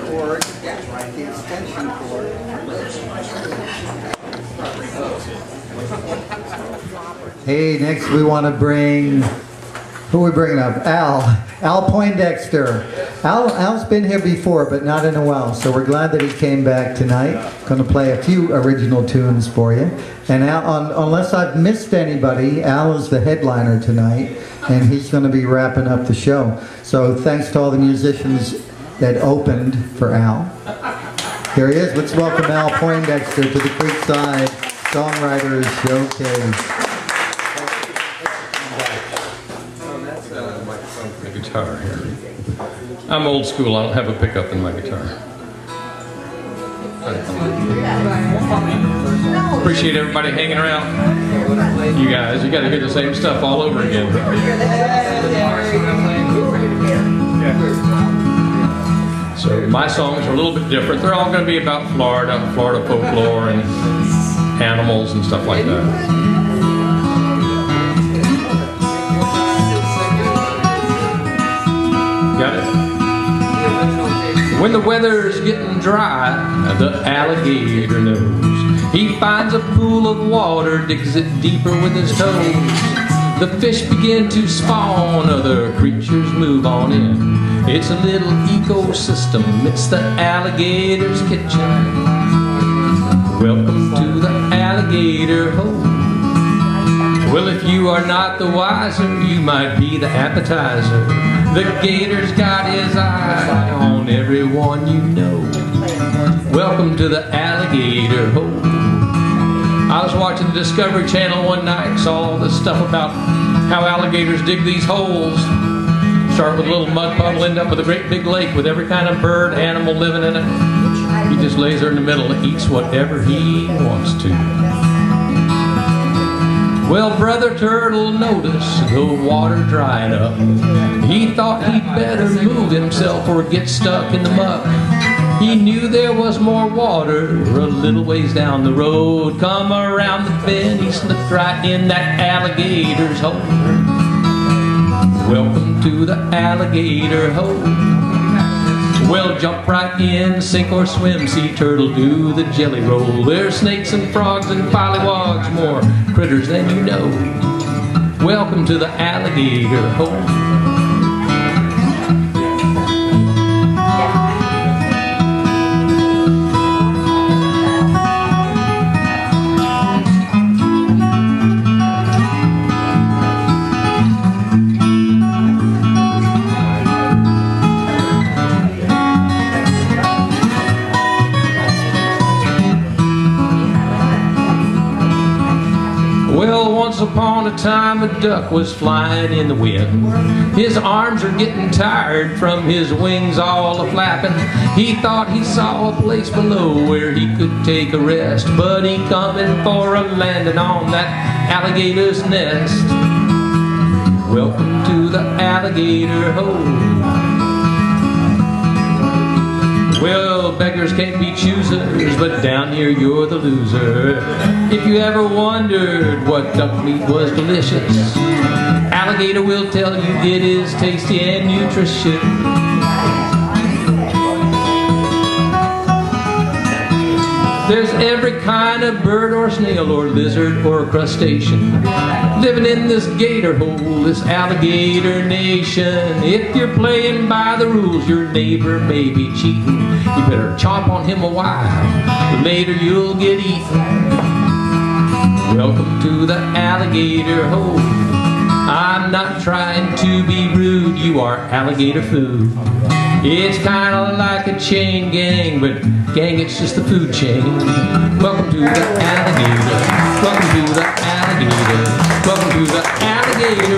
cord, the extension cord. Hey, next we want to bring, who are we bringing up? Al Poindexter. Al's been here before, but not in a while, so we're glad that he came back tonight. Going to play a few original tunes for you. And Al, unless I've missed anybody, Al is the headliner tonight, and he's going to be wrapping up the show. So thanks to all the musicians that opened for Al. Here he is. Let's welcome Al Poindexter to the Creekside Songwriters Showcase. Guitar here. I'm old school, I don't have a pickup in my guitar. Appreciate everybody hanging around. You guys, you gotta hear the same stuff all over again. So my songs are a little bit different. They're all gonna be about Florida, Florida folklore and animals and stuff like that. Got it? When the weather's getting dry, the alligator knows. He finds a pool of water, digs it deeper with his toes. The fish begin to spawn, other creatures move on in. It's a little ecosystem, it's the alligator's kitchen. Welcome to the alligator hole. Well, if you are not the wiser, you might be the appetizer. The gator's got his eye on everyone you know. Welcome to the alligator hole. I was watching the Discovery Channel one night, saw all this stuff about how alligators dig these holes. Start with a little mud puddle, end up with a great big lake with every kind of bird, animal living in it. He just lays there in the middle and eats whatever he wants to. Well, Brother Turtle noticed the water drying up. He thought he'd better move himself or get stuck in the muck. He knew there was more water a little ways down the road. Come around the bend, he slipped right in that alligator's hole. Welcome to the alligator hole. Well, jump right in, sink or swim, sea turtle, do the jelly roll. There's snakes and frogs and pollywogs, more critters than you know. Welcome to the alligator hole. Upon a time, a duck was flying in the wind. His arms are getting tired from his wings all a-flapping. He thought he saw a place below where he could take a rest, but he coming for a landing on that alligator's nest. Welcome to the alligator hole. Well, beggars can't be choosers, but down here you're the loser. If you ever wondered what duck meat was delicious, alligator will tell you it is tasty and nutritious. There's every kind of bird or snail or lizard or crustacean living in this gator hole, this alligator nation. If you're playing by the rules, your neighbor may be cheating. You better chomp on him a while, but later you'll get eaten. Welcome to the alligator hole. I'm not trying to be rude, you are alligator food. It's kinda like a chain gang, but gang, it's just the food chain. Welcome to the alligator. Welcome to the alligator. Welcome to the alligator.